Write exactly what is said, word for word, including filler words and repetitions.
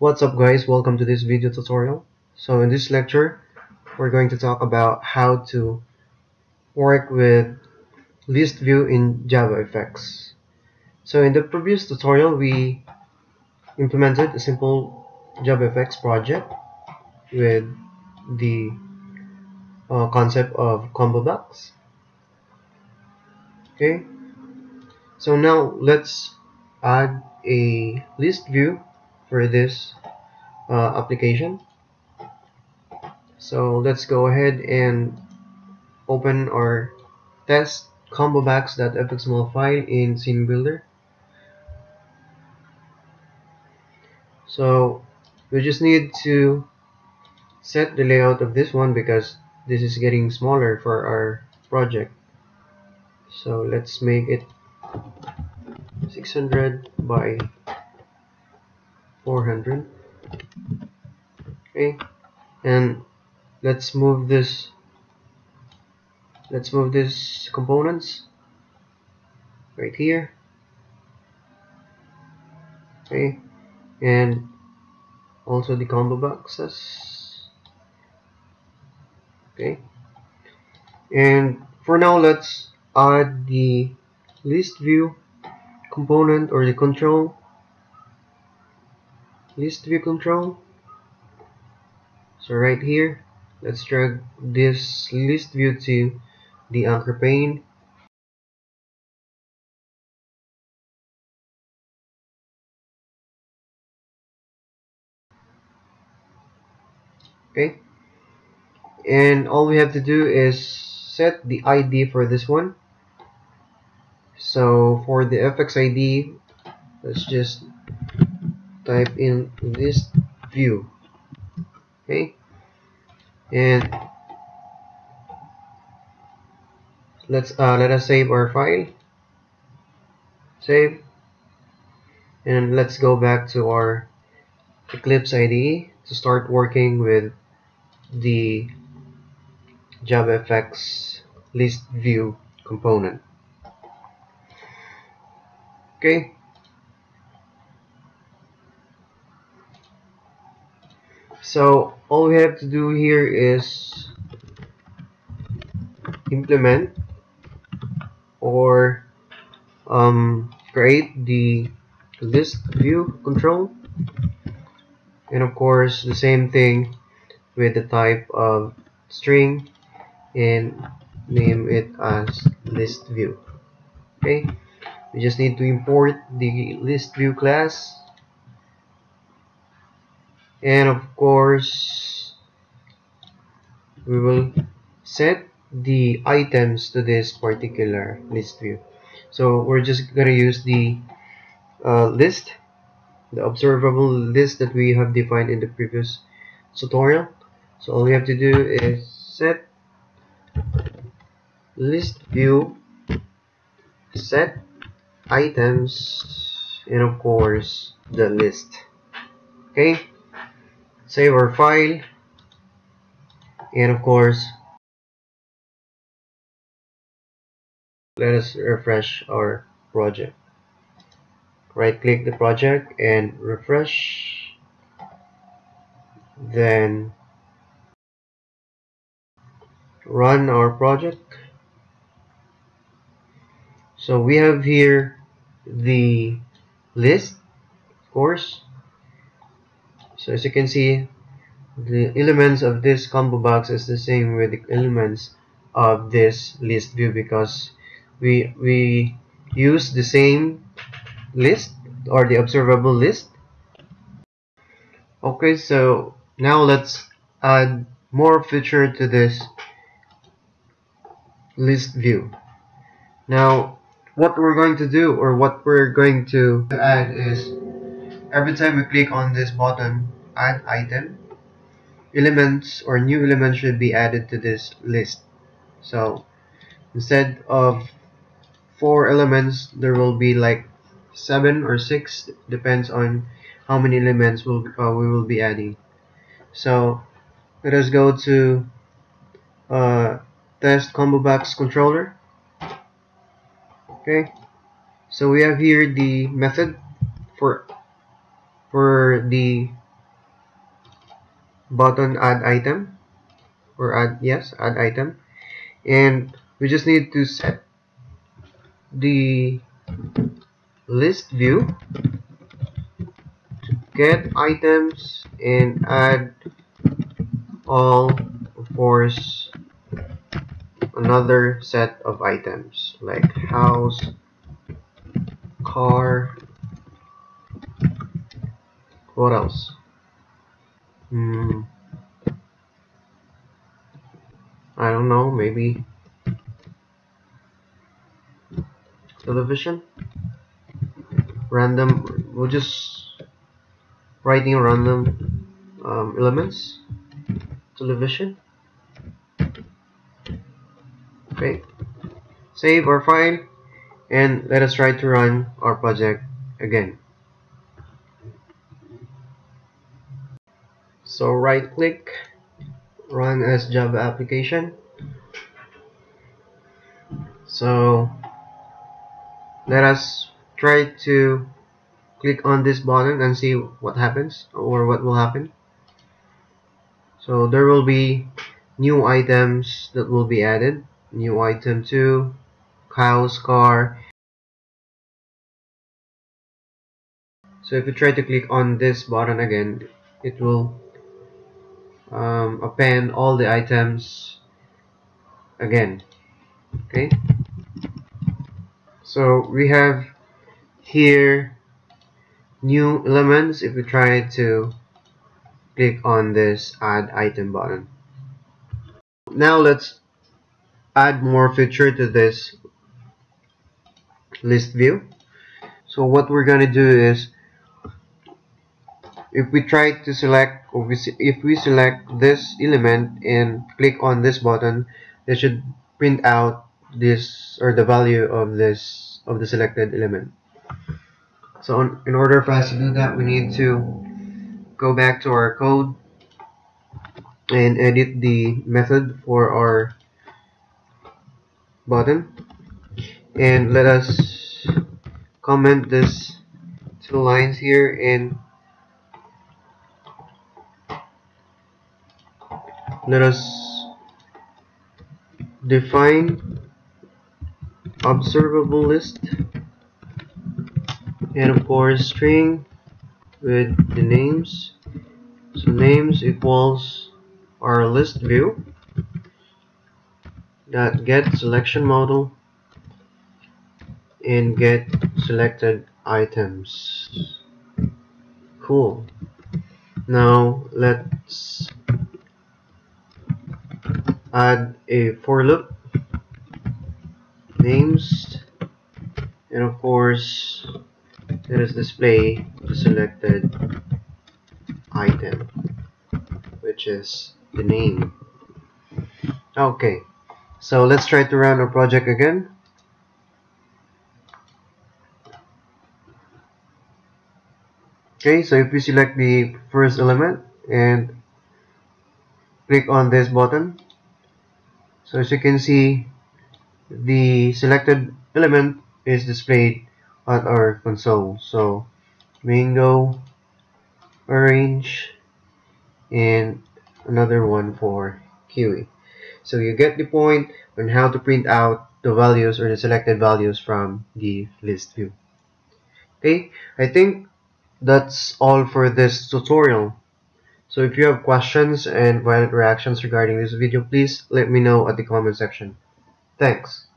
What's up guys, welcome to this video tutorial. So in this lecture we're going to talk about how to work with list view in JavaFX. So in the previous tutorial we implemented a simple JavaFX project with the uh, concept of combo box. Okay, so now let's add a list view for this uh, application. So let's go ahead and open our test combo box dot F X M L file in Scene Builder. So we just need to set the layout of this one because this is getting smaller for our project. So let's make it six hundred by four hundred. Okay, and let's move this let's move this components right here. Okay, and also the combo boxes. Okay, and for now let's add the list view component or the control list view control. So right here, let's drag this list view to the anchor pane. Okay, and all we have to do is set the I D for this one. So for the F X I D, let's just type in list view. Okay, and let's uh, let us save our file. Save, and let's go back to our Eclipse I D E to start working with the JavaFX list view component. Okay, so all we have to do here is implement or um, create the list view control, and of course the same thing with the type of string and name it as list view. Okay, we just need to import the list view class. And of course, we will set the items to this particular list view. So we're just going to use the uh, list, the observable list that we have defined in the previous tutorial. So all we have to do is set list view, set items, and of course the list. Okay, save our file, and of course let us refresh our project. Right click the project and refresh, then run our project. So we have here the list, of course. So as you can see, the elements of this combo box is the same with the elements of this list view because we we use the same list or the observable list. Okay, so now let's add more feature to this list view. Now what we're going to do or what we're going to add is every time we click on this button, add item, elements or new elements should be added to this list. So instead of four elements, there will be like seven or six, depends on how many elements we'll, uh, we will be adding. So let us go to uh, test combo box controller. Okay, so we have here the method for for the button add item, or add yes add item, and we just need to set the list view to get items and add all, of course, another set of items like house, car, what else? Hmm. I don't know, maybe television? Random, we'll just writing random um, elements. Television. Okay. Save our file and let us try to run our project again. So right click, run as Java application. So let us try to click on this button and see what happens, or what will happen. So there will be new items that will be added. New item two, house, car. So if you try to click on this button again, it will um, append all the items again. Okay. So we have here new elements if we try to click on this add item button. Now let's add more feature to this list view. So what we're gonna do is, if we try to select, or if we select this element and click on this button, it should print out this, or the value of this, of the selected element. So on, in order for us to do that, we need to go back to our code and edit the method for our button, and let us comment this two lines here and let us define observable list, and of course string with the names. So names equals our list view dot get selection model and get selected items. Cool. Now let's add a for loop, names, and of course let us display the selected item, which is the name. Okay, so let's try to run our project again. Okay, so if we select the first element and click on this button, so as you can see, the selected element is displayed on our console. So mango, orange, and another one for kiwi. So you get the point on how to print out the values, or the selected values, from the list view. Okay, I think that's all for this tutorial. So if you have questions and violent reactions regarding this video, please let me know at the comment section. Thanks.